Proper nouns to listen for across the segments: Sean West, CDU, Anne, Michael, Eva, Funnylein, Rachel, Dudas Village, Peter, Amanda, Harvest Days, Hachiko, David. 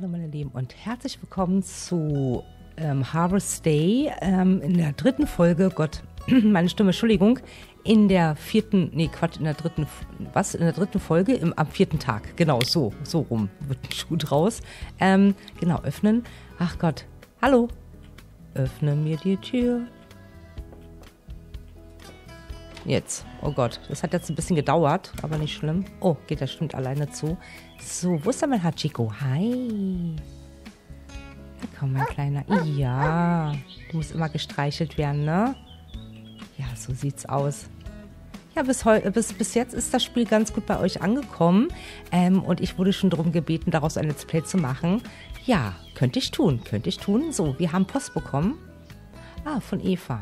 Hallo meine Lieben und herzlich willkommen zu Harvest Day in der dritten Folge, Gott, meine Stimme, Entschuldigung, in der dritten Folge am vierten Tag, genau, so rum, wird ein Schuh draus, genau, öffnen, ach Gott, hallo, öffne mir die Tür, jetzt, oh Gott, das hat jetzt ein bisschen gedauert, aber nicht schlimm, oh, geht das stimmt alleine zu, so, wo ist denn mein Hachiko, hi, na komm, mein Kleiner. Ja, du musst immer gestreichelt werden, ne? Ja, so sieht's aus. Ja, bis jetzt ist das Spiel ganz gut bei euch angekommen. Und ich wurde schon darum gebeten, daraus ein Let's Play zu machen. Ja, könnte ich tun, könnte ich tun. So, wir haben Post bekommen. Ah, von Eva.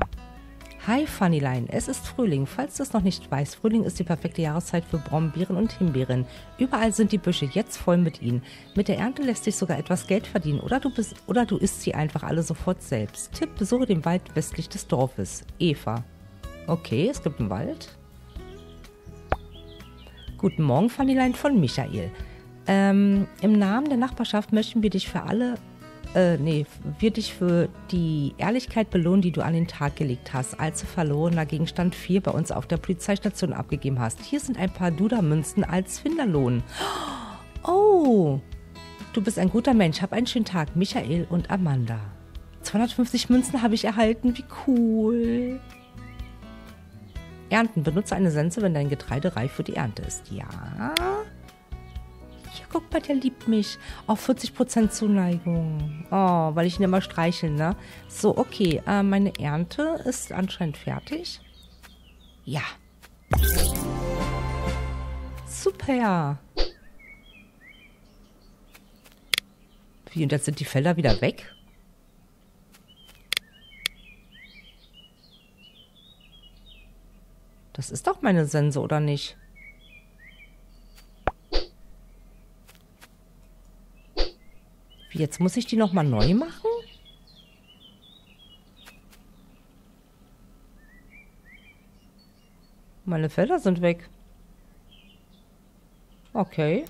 Hi Funnylein, es ist Frühling. Falls du es noch nicht weißt, Frühling ist die perfekte Jahreszeit für Brombeeren und Himbeeren. Überall sind die Büsche jetzt voll mit ihnen. Mit der Ernte lässt sich sogar etwas Geld verdienen oder du isst sie einfach alle sofort selbst. Tipp, besuche den Wald westlich des Dorfes. Eva. Okay, es gibt einen Wald. Guten Morgen Funnylein von Michael. Im Namen der Nachbarschaft möchten wir dich für die Ehrlichkeit belohnen, die du an den Tag gelegt hast, als du verlorener Gegenstand 4 bei uns auf der Polizeistation abgegeben hast. Hier sind ein paar Duda-Münzen als Finderlohn. Oh, du bist ein guter Mensch. Hab einen schönen Tag, Michael und Amanda. 250 Münzen habe ich erhalten. Wie cool. Ernten. Benutze eine Sense, wenn dein Getreide reif für die Ernte ist. Ja. Guck mal, der liebt mich. Auf 40% Zuneigung. Oh, weil ich ihn immer streicheln, ne? So, okay. Meine Ernte ist anscheinend fertig. Ja. Super. Wie, und jetzt sind die Felder wieder weg? Das ist doch meine Sense, oder nicht? Jetzt muss ich die nochmal neu machen? Meine Felder sind weg. Okay.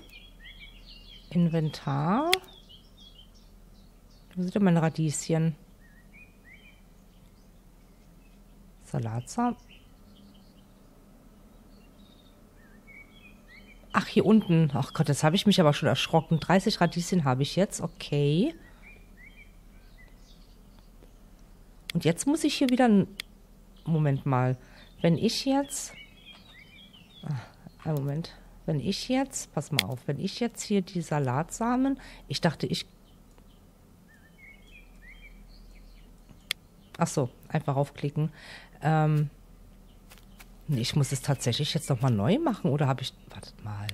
Inventar. Wo sind denn meine Radieschen? Salatsamen. Ach, hier unten. Ach Gott, jetzt habe ich mich aber schon erschrocken. 30 Radieschen habe ich jetzt. Okay. Und jetzt muss ich hier wieder... Moment mal. Wenn ich jetzt... Moment. Wenn ich jetzt... Pass mal auf. Wenn ich jetzt hier die Salatsamen... Ich dachte, ich... Ach so, einfach raufklicken. Ich muss es tatsächlich jetzt nochmal neu machen, oder habe ich... Wartet mal.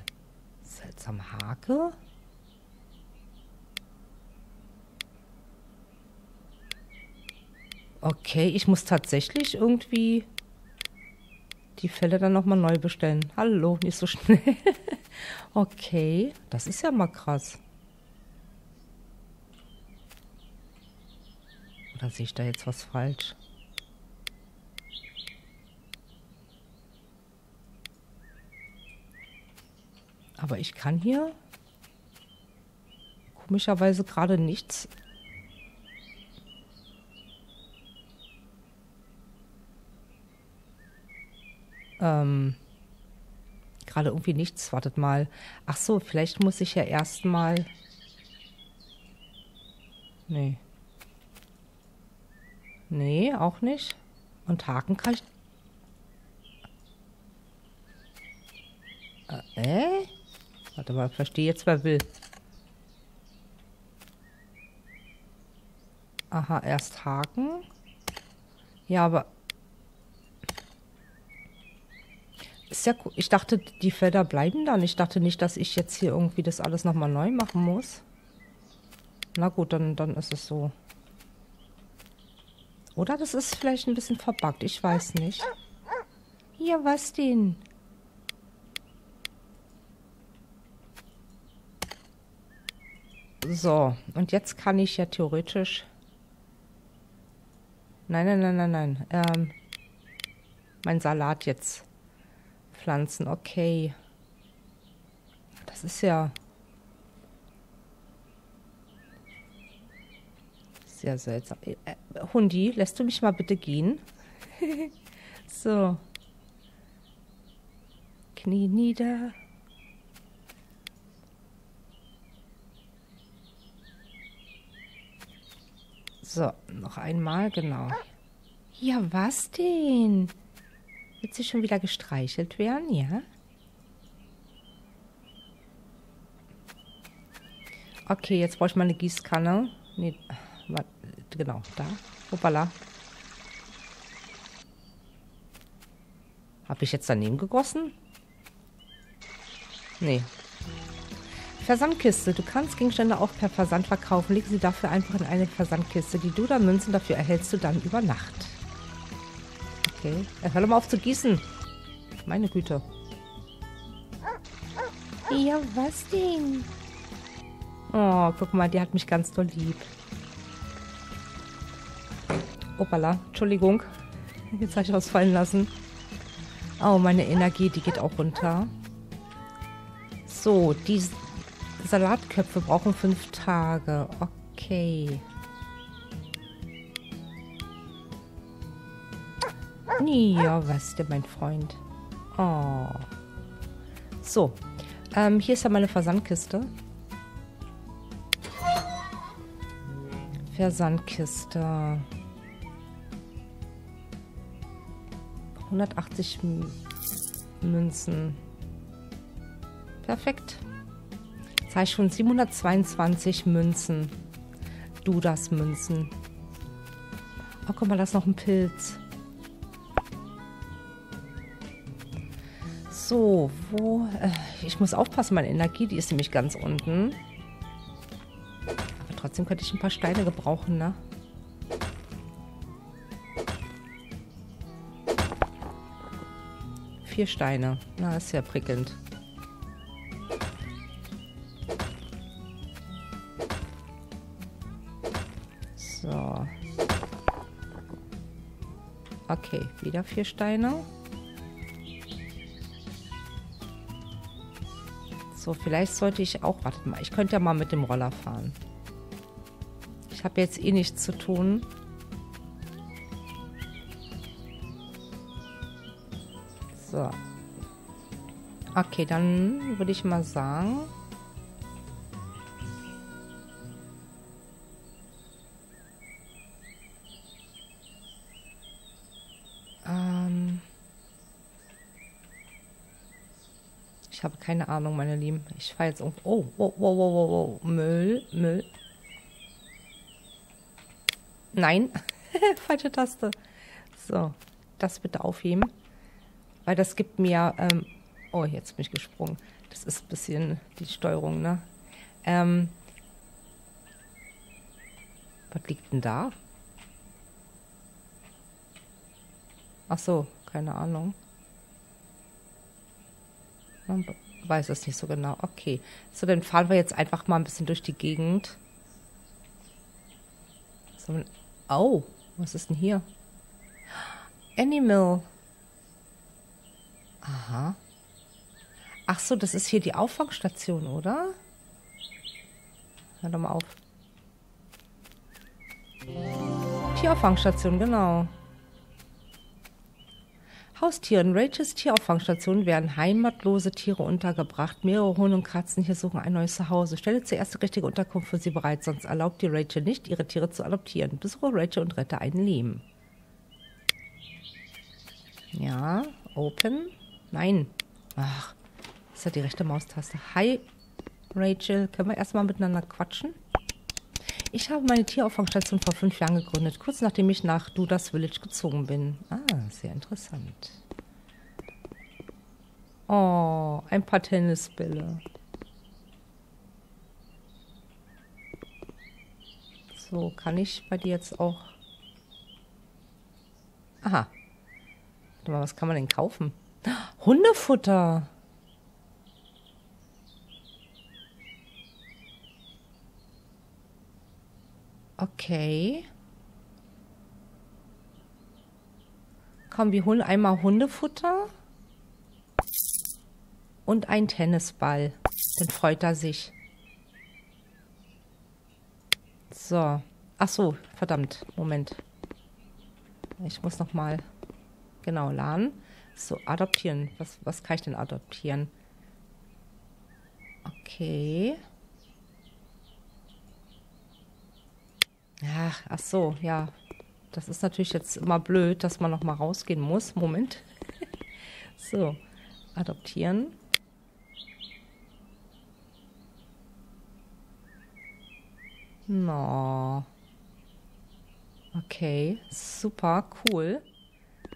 Seltsame Hake. Okay, ich muss tatsächlich irgendwie die Fälle dann nochmal neu bestellen. Hallo, nicht so schnell. Okay, das ist ja mal krass. Oder sehe ich da jetzt was falsch? Aber ich kann hier komischerweise gerade nichts. Gerade irgendwie nichts. Wartet mal. Ach so, vielleicht muss ich ja erstmal. Nee. Nee, auch nicht. Und Haken kann ich. Warte mal, verstehe jetzt, wer will. Aha, erst Haken. Ja, aber... Ist ja cool. Ich dachte, die Felder bleiben dann. Ich dachte nicht, dass ich jetzt hier irgendwie das alles nochmal neu machen muss. Na gut, dann ist es so. Oder das ist vielleicht ein bisschen verbuggt. Ich weiß nicht. Hier, was denn? So, und jetzt kann ich ja theoretisch... Nein. Mein Salat jetzt pflanzen, okay. Das ist ja... Sehr seltsam. Hundi, lässt du mich mal bitte gehen? So. Knie nieder. So, noch einmal, genau. Ja, was denn? Willst du schon wieder gestreichelt werden? Ja. Okay, jetzt brauche ich mal eine Gießkanne. Nee, genau, da. Hoppala. Habe ich jetzt daneben gegossen? Nee. Versandkiste. Du kannst Gegenstände auch per Versand verkaufen. Leg sie dafür einfach in eine Versandkiste. Die Duda-Münzen dafür erhältst du dann über Nacht. Okay. Hör doch mal auf zu gießen. Meine Güte. Ja, was denn? Oh, guck mal, die hat mich ganz doll lieb. Hoppala. Entschuldigung. Jetzt habe ich was fallen lassen. Oh, meine Energie, die geht auch runter. So, die Salatköpfe brauchen 5 Tage. Okay. Ja, was denn, mein Freund? Oh. So. Hier ist ja meine Versandkiste. Versandkiste. 180 Münzen. Perfekt. Jetzt habe ich schon 722 Münzen. Dudas Münzen. Oh, guck mal, da ist noch ein Pilz. So, wo... ich muss aufpassen, meine Energie, die ist nämlich ganz unten. Aber trotzdem könnte ich ein paar Steine gebrauchen, ne? Vier Steine. Na, ist ja prickelnd. So. Okay, wieder 4 Steine. So, vielleicht sollte ich auch... Wartet mal, ich könnte ja mal mit dem Roller fahren. Ich habe jetzt eh nichts zu tun. So. Okay, dann würde ich mal sagen... Ich habe keine Ahnung, meine Lieben. Ich fahre jetzt um. Oh, wow, wow, wow, wow, wow. Müll, Müll. Nein. Falsche Taste. So, das bitte aufheben. Weil das gibt mir... oh, jetzt bin ich gesprungen. Das ist ein bisschen die Steuerung, ne? Was liegt denn da? Ach so, keine Ahnung. Man weiß es nicht so genau. Okay. So, dann fahren wir jetzt einfach mal ein bisschen durch die Gegend. So, oh, was ist denn hier? Animal. Aha. Ach so, das ist hier die Auffangstation, oder? Hör doch mal auf. Tierauffangstation, genau. Haustieren. Rachels Tierauffangstation werden heimatlose Tiere untergebracht. Mehrere Hunde und Katzen hier suchen ein neues Zuhause. Stelle zuerst die richtige Unterkunft für sie bereit, sonst erlaubt die Rachel nicht, ihre Tiere zu adoptieren. Besuche Rachel und rette ein Leben. Ja, open. Nein. Ach, ist ja die rechte Maustaste. Hi, Rachel. Können wir erstmal miteinander quatschen? Ich habe meine Tierauffangstation vor 5 Jahren gegründet, kurz nachdem ich nach Dudas Village gezogen bin. Ah, sehr interessant. Oh, ein paar Tennisbälle. So, kann ich bei dir jetzt auch... Aha. Warte mal, was kann man denn kaufen? Hundefutter! Okay. Komm, wir holen einmal Hundefutter und einen Tennisball. Dann freut er sich. So. Ach so, verdammt. Moment. Ich muss nochmal genau laden. So, adoptieren. Was kann ich denn adoptieren? Okay. Ach so, ja. Das ist natürlich jetzt immer blöd, dass man nochmal rausgehen muss. Moment. So, adoptieren. No. Okay, super, cool.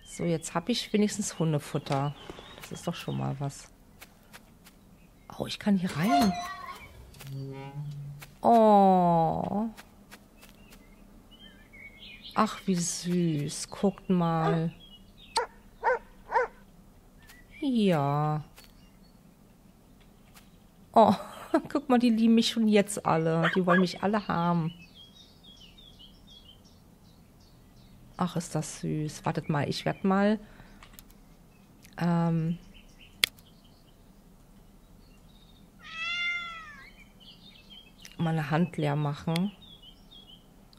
So, jetzt habe ich wenigstens Hundefutter. Das ist doch schon mal was. Oh, ich kann hier rein. Oh. Ach, wie süß. Guckt mal. Ja. Oh, guck mal, die lieben mich schon jetzt alle. Die wollen mich alle haben. Ach, ist das süß. Wartet mal, ich werde mal... meine Hand leer machen.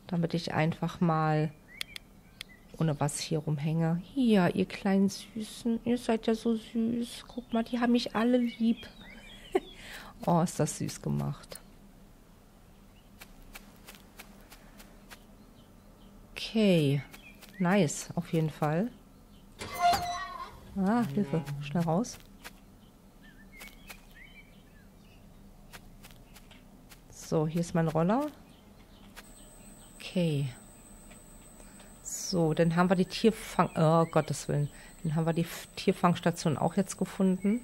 Damit ich einfach mal ohne was hier rumhänge. Hier, ihr kleinen Süßen. Ihr seid ja so süß. Guck mal, die haben mich alle lieb. Oh, ist das süß gemacht. Okay. Nice, auf jeden Fall. Ah, Hilfe. Schnell raus. So, hier ist mein Roller. Okay. So, dann haben wir die Oh, Gottes Willen. Dann haben wir die Tierfangstation auch jetzt gefunden.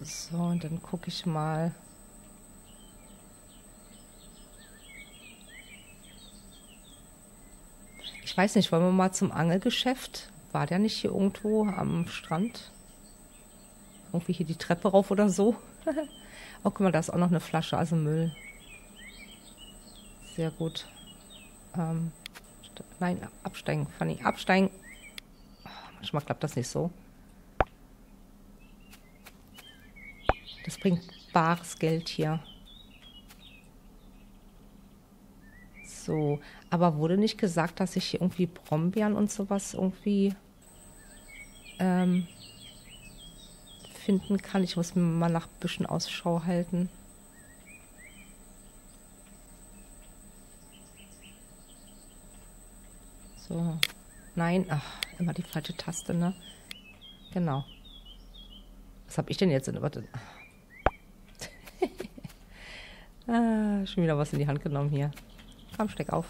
So, und dann gucke ich mal. Ich weiß nicht, wollen wir mal zum Angelgeschäft? War der nicht hier irgendwo am Strand? Irgendwie hier die Treppe rauf oder so? Oh, guck mal, da ist auch noch eine Flasche, also Müll. Sehr gut. Nein, absteigen, Fanny, absteigen. Oh, manchmal klappt das nicht so. Das bringt bares Geld hier. So, aber wurde nicht gesagt, dass ich hier irgendwie Brombeeren und sowas irgendwie... finden kann. Ich muss mir mal nach Büschen Ausschau halten. So. Nein. Ach, immer die falsche Taste, ne? Genau. Was habe ich denn jetzt in... Warte. Ah, schon wieder was in die Hand genommen hier. Komm, steck auf.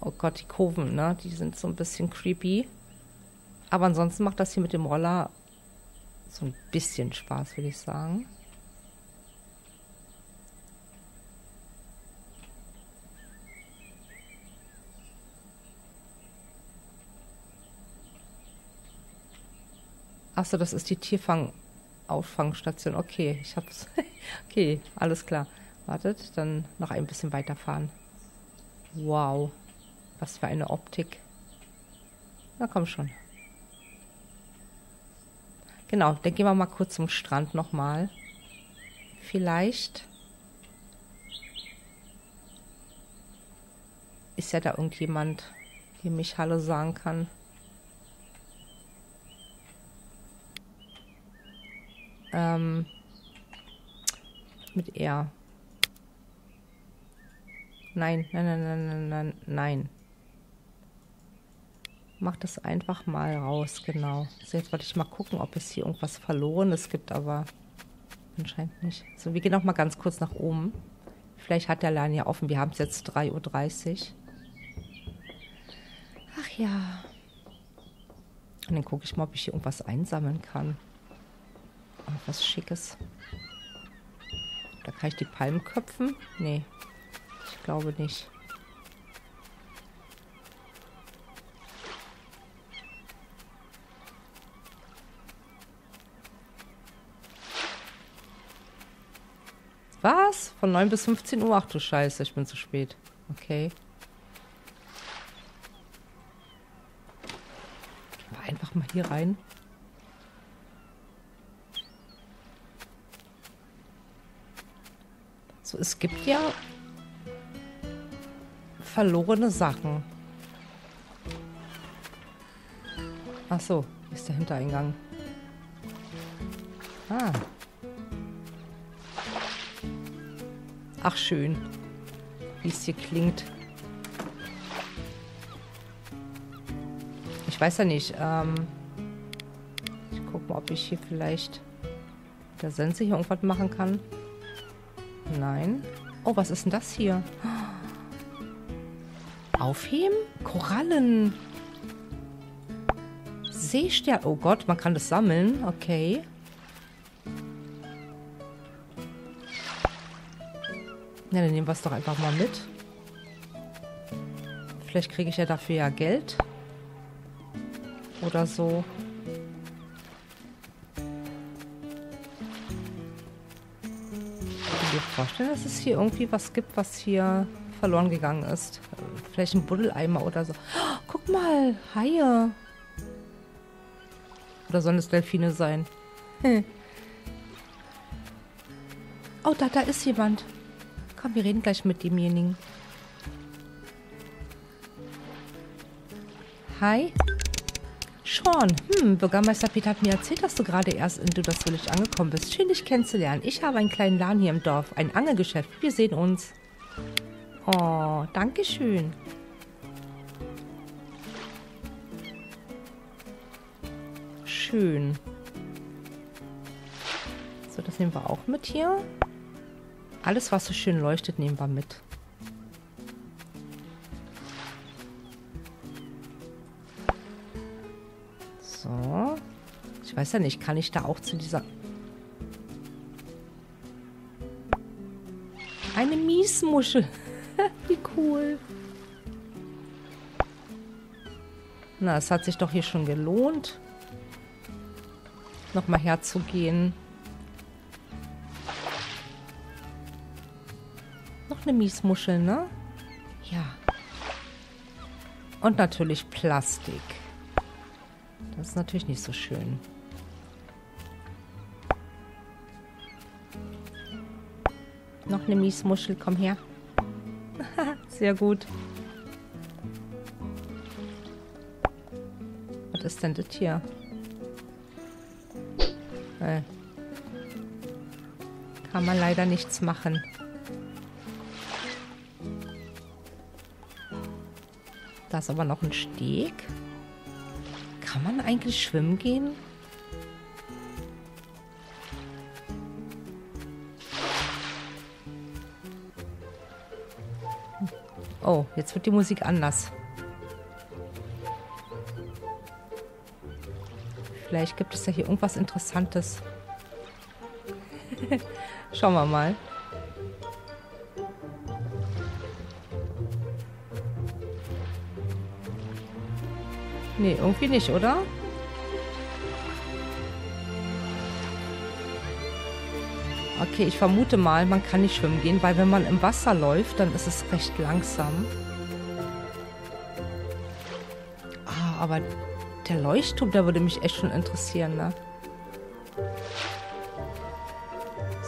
Oh Gott, die Kurven, ne? Die sind so ein bisschen creepy. Aber ansonsten macht das hier mit dem Roller so ein bisschen Spaß, würde ich sagen. Achso, das ist die Tierfang-Auffangstation. Okay, ich hab's. Okay, alles klar. Wartet, dann noch ein bisschen weiterfahren. Wow, was für eine Optik. Na komm schon. Genau, dann gehen wir mal kurz zum Strand nochmal. Vielleicht ist ja da irgendjemand, der mich Hallo sagen kann. Mit R. Nein, nein, nein, nein, nein, nein, nein. Mach das einfach mal raus, genau. So, jetzt wollte ich mal gucken, ob es hier irgendwas Verlorenes gibt, aber anscheinend nicht. So, wir gehen auch mal ganz kurz nach oben. Vielleicht hat der Laden ja offen. Wir haben es jetzt 3:30 Uhr. Ach ja. Und dann gucke ich mal, ob ich hier irgendwas einsammeln kann. Irgendwas Schickes. Da kann ich die Palmen köpfen? Nee, ich glaube nicht. Was? Von 9 bis 15 Uhr? Ach du Scheiße, ich bin zu spät. Okay. Gehen wir einfach mal hier rein. So, es gibt ja verlorene Sachen. Ach so, ist der Hintereingang. Ah. Ach, schön, wie es hier klingt. Ich weiß ja nicht. Ich gucke mal, ob ich hier vielleicht mit der Sense hier irgendwas machen kann. Nein. Oh, was ist denn das hier? Aufheben? Korallen. Seestern. Oh Gott, man kann das sammeln. Okay. Ja, dann nehmen wir es doch einfach mal mit. Vielleicht kriege ich ja dafür ja Geld. Oder so. Ich kann mir vorstellen, dass es hier irgendwie was gibt, was hier verloren gegangen ist. Vielleicht ein Buddeleimer oder so. Oh, guck mal, Haie. Oder sollen es Delfine sein? Hm. Oh, da ist jemand. Komm, wir reden gleich mit demjenigen. Hi. Sean. Bürgermeister Peter hat mir erzählt, dass du gerade erst in Dudas Village angekommen bist. Schön, dich kennenzulernen. Ich habe einen kleinen Laden hier im Dorf. Ein Angelgeschäft. Wir sehen uns. Oh, danke schön. Schön. So, das nehmen wir auch mit hier. Alles, was so schön leuchtet, nehmen wir mit. So. Ich weiß ja nicht, kann ich da auch zu dieser... Eine Miesmuschel. Wie cool. Na, es hat sich doch hier schon gelohnt, nochmal herzugehen. Eine Miesmuschel, ne? Ja. Und natürlich Plastik. Das ist natürlich nicht so schön. Noch eine Miesmuschel, komm her. Sehr gut. Was ist denn das hier? Kann man leider nichts machen. Da ist aber noch ein Steg. Kann man eigentlich schwimmen gehen? Oh, jetzt wird die Musik anders. Vielleicht gibt es ja hier irgendwas Interessantes. Schauen wir mal. Nee, irgendwie nicht, oder? Okay, ich vermute mal, man kann nicht schwimmen gehen, weil wenn man im Wasser läuft, dann ist es recht langsam. Ah, aber der Leuchtturm, der würde mich echt schon interessieren, ne?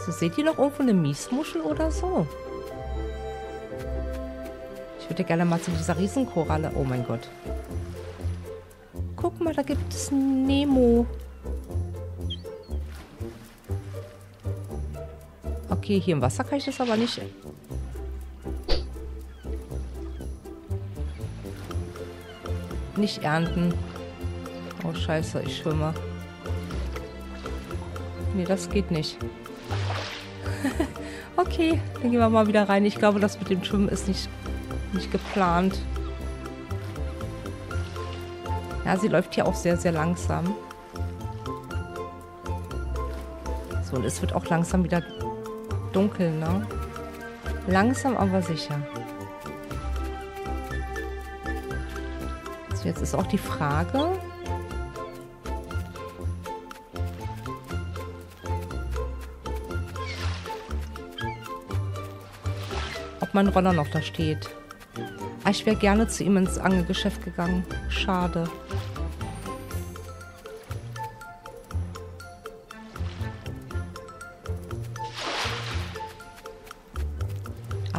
So, seht ihr noch irgendwo eine Miesmuschel oder so? Ich würde gerne mal zu dieser Riesenkoralle... Oh mein Gott. Guck mal, da gibt es Nemo. Okay, hier im Wasser kann ich das aber nicht. Nicht ernten. Oh, scheiße, ich schwimme. Nee, das geht nicht. Okay, dann gehen wir mal wieder rein. Ich glaube, das mit dem Schwimmen ist nicht geplant. Ja, sie läuft hier auch sehr, sehr langsam. So, und es wird auch langsam wieder dunkel, ne? Langsam, aber sicher. So, jetzt ist auch die Frage... ob mein Roller noch da steht. Ah, ich wäre gerne zu ihm ins Angelgeschäft gegangen. Schade.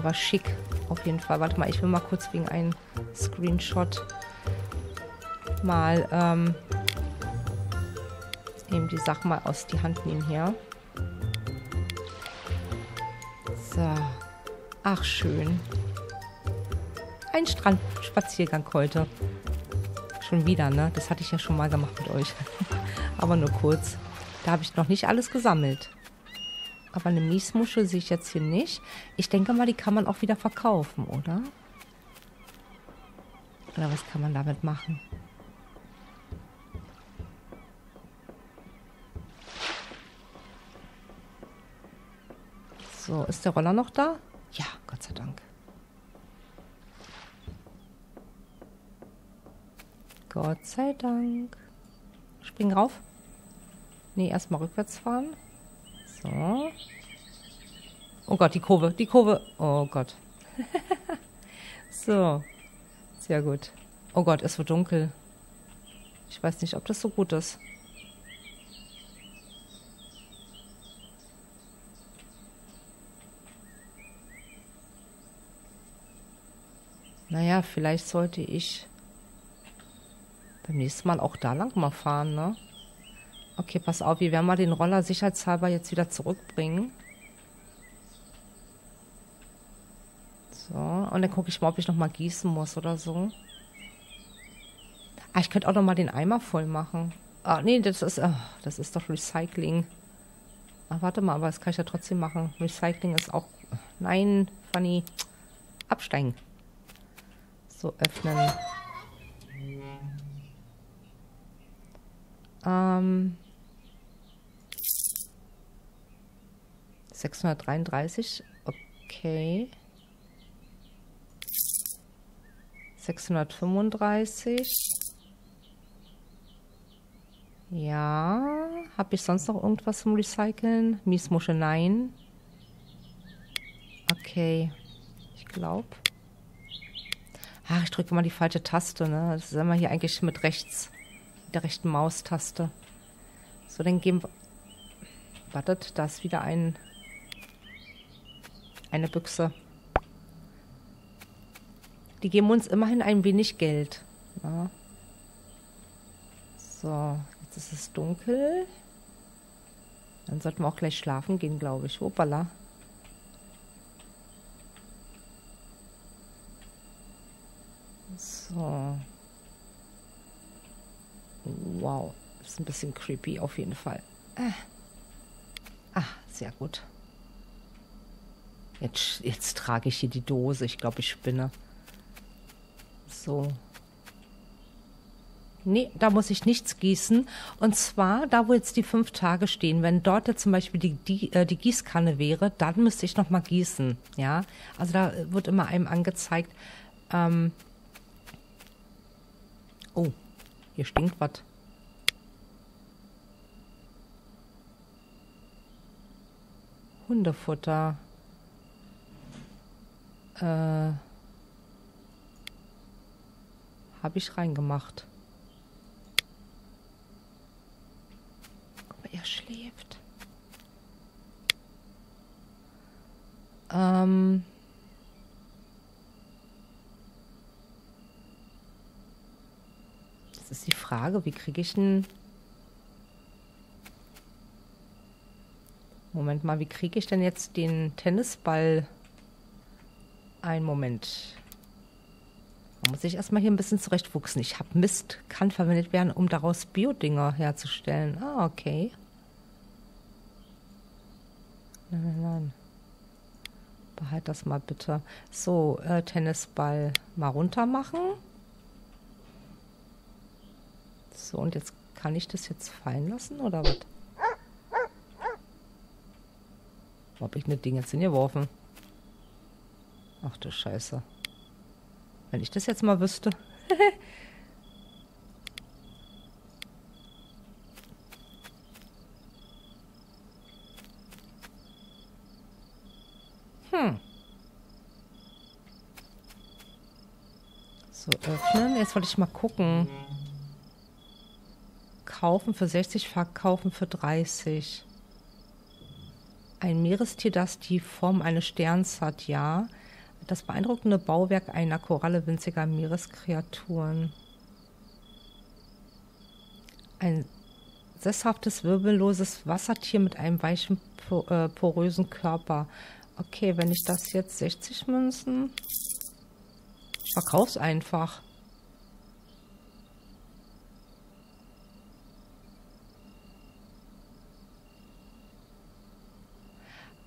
Aber schick auf jeden Fall. Warte mal, ich will mal kurz wegen einem Screenshot mal eben die Sache mal aus die Hand nehmen hier. So. Ach, schön. Ein Strandspaziergang heute. Schon wieder, ne? Das hatte ich ja schon mal gemacht mit euch. Aber nur kurz. Da habe ich noch nicht alles gesammelt. Aber eine Miesmuschel sehe ich jetzt hier nicht. Ich denke mal, die kann man auch wieder verkaufen, oder? Oder was kann man damit machen? So, ist der Roller noch da? Ja, Gott sei Dank. Gott sei Dank. Spring rauf. Nee, erstmal rückwärts fahren. So. Oh Gott, die Kurve, die Kurve. Oh Gott. So. Sehr gut. Oh Gott, es wird dunkel. Ich weiß nicht, ob das so gut ist. Naja, vielleicht sollte ich beim nächsten Mal auch da lang mal fahren, ne? Okay, pass auf, wir werden mal den Roller sicherheitshalber jetzt wieder zurückbringen. So, und dann gucke ich mal, ob ich nochmal gießen muss oder so. Ah, ich könnte auch nochmal den Eimer voll machen. Ah, nee, das ist doch Recycling. Ah, warte mal, aber das kann ich ja trotzdem machen. Recycling ist auch... Nein, Fanny. Absteigen. So, öffnen. Ähm... 633, okay. 635. Ja, habe ich sonst noch irgendwas zum Recyceln? Miesmusche, nein. Okay, ich glaube. Ach, ich drücke immer die falsche Taste, ne? Das ist immer hier eigentlich mit rechts, der rechten Maustaste. So, dann gehen wir... Wartet, da ist wieder ein... Eine Büchse. Die geben uns immerhin ein wenig Geld. Ja. So, jetzt ist es dunkel. Dann sollten wir auch gleich schlafen gehen, glaube ich. Hoppala. So. Wow. Ist ein bisschen creepy auf jeden Fall. Ah, sehr gut. Jetzt trage ich hier die Dose. Ich glaube, ich spinne. So. Nee, da muss ich nichts gießen. Und zwar, da wo jetzt die 5 Tage stehen, wenn dort jetzt zum Beispiel die Gießkanne wäre, dann müsste ich nochmal gießen. Ja, also da wird immer einem angezeigt. Oh, hier stinkt was. Hundefutter. Habe ich reingemacht. Aber er schläft. Das ist die Frage, wie kriege ich denn... Moment mal, wie kriege ich denn jetzt den Tennisball... Einen Moment. Da muss ich erstmal hier ein bisschen zurechtwuchsen. Ich habe Mist, kann verwendet werden, um daraus Biodinger herzustellen. Ah, okay. Nein, nein, nein. Behalt das mal bitte. So, Tennisball mal runter machen. So, und jetzt kann ich das jetzt fallen lassen, oder was? Wo habe ich das Ding jetzt hingeworfen? Ach du Scheiße. Wenn ich das jetzt mal wüsste. So, öffnen. Jetzt wollte ich mal gucken. Kaufen für 60, verkaufen für 30. Ein Meerestier, das die Form eines Sterns hat, ja. Das beeindruckende Bauwerk einer Koralle winziger Meereskreaturen. Ein sesshaftes, wirbelloses Wassertier mit einem weichen, porösen Körper. Okay, wenn ich das jetzt 60 Münzen... Ich verkauf's einfach.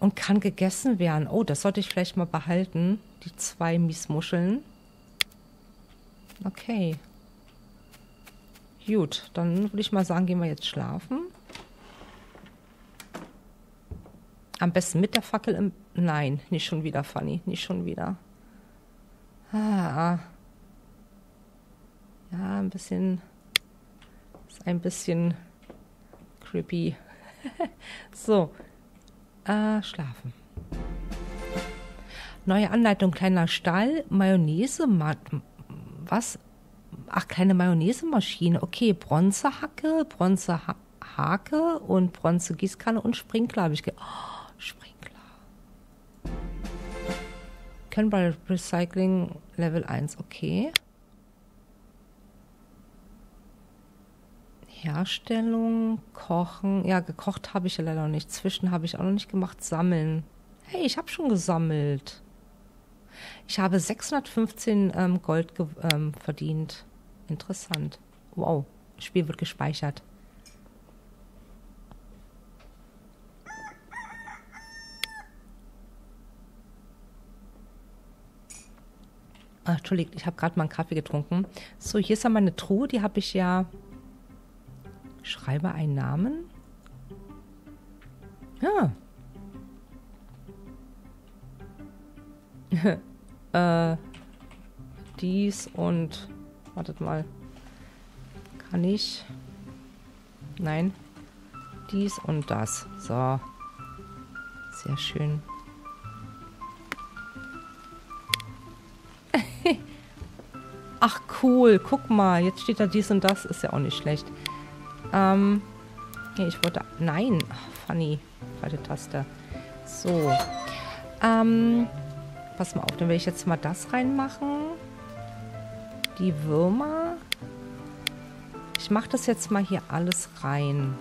Und kann gegessen werden. Oh, das sollte ich vielleicht mal behalten. Die 2 Miesmuscheln. Okay. Gut, dann würde ich mal sagen, gehen wir jetzt schlafen. Am besten mit der Fackel im... Nein, nicht schon wieder, Fanny. Nicht schon wieder. Ah. Ja, ein bisschen... Ist ein bisschen... creepy. So. Schlafen. Neue Anleitung, kleiner Stall, Mayonnaise, was? Ach, kleine Mayonnaise-Maschine. Okay, Bronzehacke, Bronzehake und Bronzegießkanne und Sprinkler habe ich Sprinkler. Können bei Recycling Level 1, okay. Herstellung, Kochen. Ja, gekocht habe ich ja leider noch nicht. Zwischen habe ich auch noch nicht gemacht. Sammeln. Hey, ich habe schon gesammelt. Ich habe 615 Gold verdient. Interessant. Wow, das Spiel wird gespeichert. Ach, Entschuldigung, ich habe gerade mal einen Kaffee getrunken. So, hier ist ja meine Truhe. Die habe ich ja... Schreibe einen Namen. Ja. Dies und... Wartet mal. Kann ich? Nein. Dies und das. So. Sehr schön. Ach cool. Guck mal. Jetzt steht da dies und das. Ist ja auch nicht schlecht. Ich wollte... Nein. Ach, Funny. Falsche Taste. So. Pass mal auf. Dann will ich jetzt mal das reinmachen. Die Würmer. Ich mache das jetzt mal hier alles rein.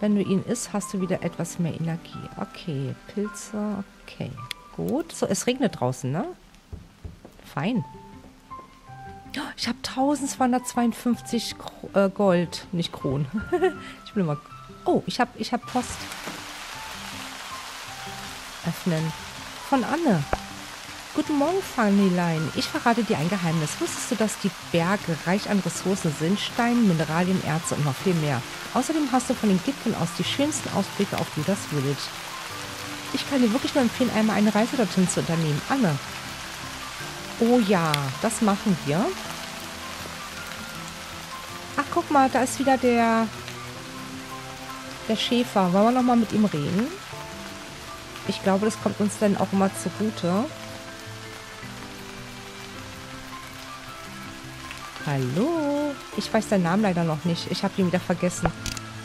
Wenn du ihn isst, hast du wieder etwas mehr Energie. Okay. Pilze. Okay. Gut. So, es regnet draußen, ne? Fein. Ich habe 1252 Gold. Nicht Kronen. Ich will immer... Oh, ich hab Post. Öffnen. Von Anne. Guten Morgen, Fannylein. Ich verrate dir ein Geheimnis. Wusstest du, dass die Berge reich an Ressourcen sind? Stein, Mineralien, Erze und noch viel mehr. Außerdem hast du von den Gipfeln aus die schönsten Ausblicke auf Dudas Village. Ich kann dir wirklich nur empfehlen, einmal eine Reise dorthin zu unternehmen. Anne. Oh ja, das machen wir. Ach, guck mal, da ist wieder der Schäfer. Wollen wir nochmal mit ihm reden? Ich glaube, das kommt uns dann auch immer zugute. Hallo? Ich weiß deinen Namen leider noch nicht. Ich habe ihn wieder vergessen.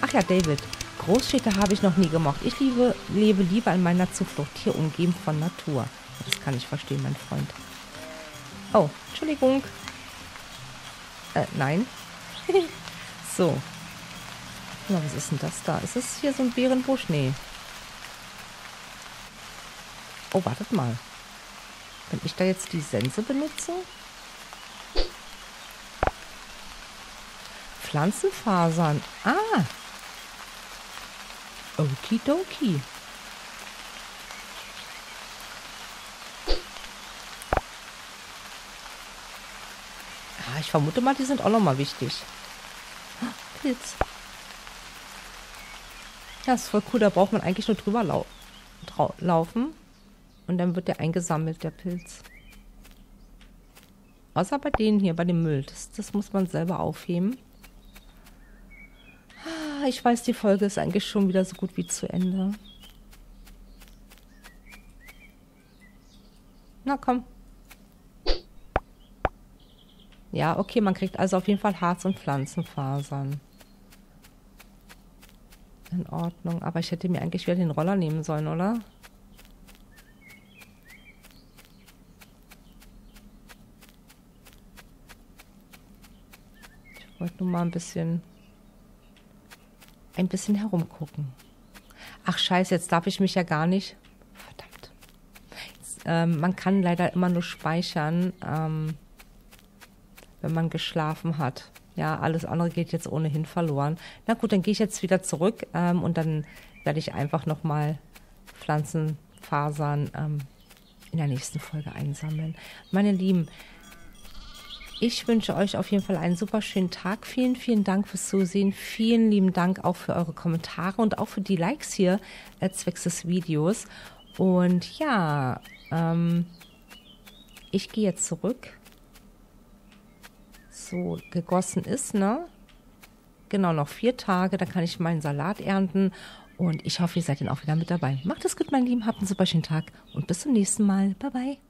Ach ja, David. Großstädte habe ich noch nie gemocht. Ich lebe lieber in meiner Zuflucht, hier umgeben von Natur. Das kann ich verstehen, mein Freund. Oh, Entschuldigung. Nein. So. Na, was ist denn das da? Ist es hier so ein Bärenbusch? Nee. Oh, wartet mal. Wenn ich da jetzt die Sense benutze? Pflanzenfasern. Ah. Okidoki. Ich vermute mal, die sind auch nochmal wichtig. Pilz. Ja, ist voll cool. Da braucht man eigentlich nur drüber laufen. Und dann wird der eingesammelt, der Pilz. Außer bei denen hier, bei dem Müll. Das muss man selber aufheben. Ich weiß, die Folge ist eigentlich schon wieder so gut wie zu Ende. Na komm. Ja, okay, man kriegt also auf jeden Fall Harz und Pflanzenfasern. In Ordnung. Aber ich hätte mir eigentlich wieder den Roller nehmen sollen, oder? Ich wollte nur mal ein bisschen herumgucken. Ach scheiße, jetzt darf ich mich ja gar nicht. Verdammt. Jetzt, man kann leider immer nur speichern, wenn man geschlafen hat. Ja, alles andere geht jetzt ohnehin verloren. Na gut, dann gehe ich jetzt wieder zurück und dann werde ich einfach nochmal Pflanzenfasern in der nächsten Folge einsammeln. Meine Lieben, ich wünsche euch auf jeden Fall einen super schönen Tag. Vielen, vielen Dank fürs Zusehen. Vielen lieben Dank auch für eure Kommentare und auch für die Likes hier zwecks des Videos. Und ja, ich gehe jetzt zurück. So gegossen ist, ne? Genau, noch 4 Tage, dann kann ich meinen Salat ernten. Und ich hoffe, ihr seid dann auch wieder mit dabei. Macht es gut, mein Lieben. Habt einen super schönen Tag und bis zum nächsten Mal. Bye, bye.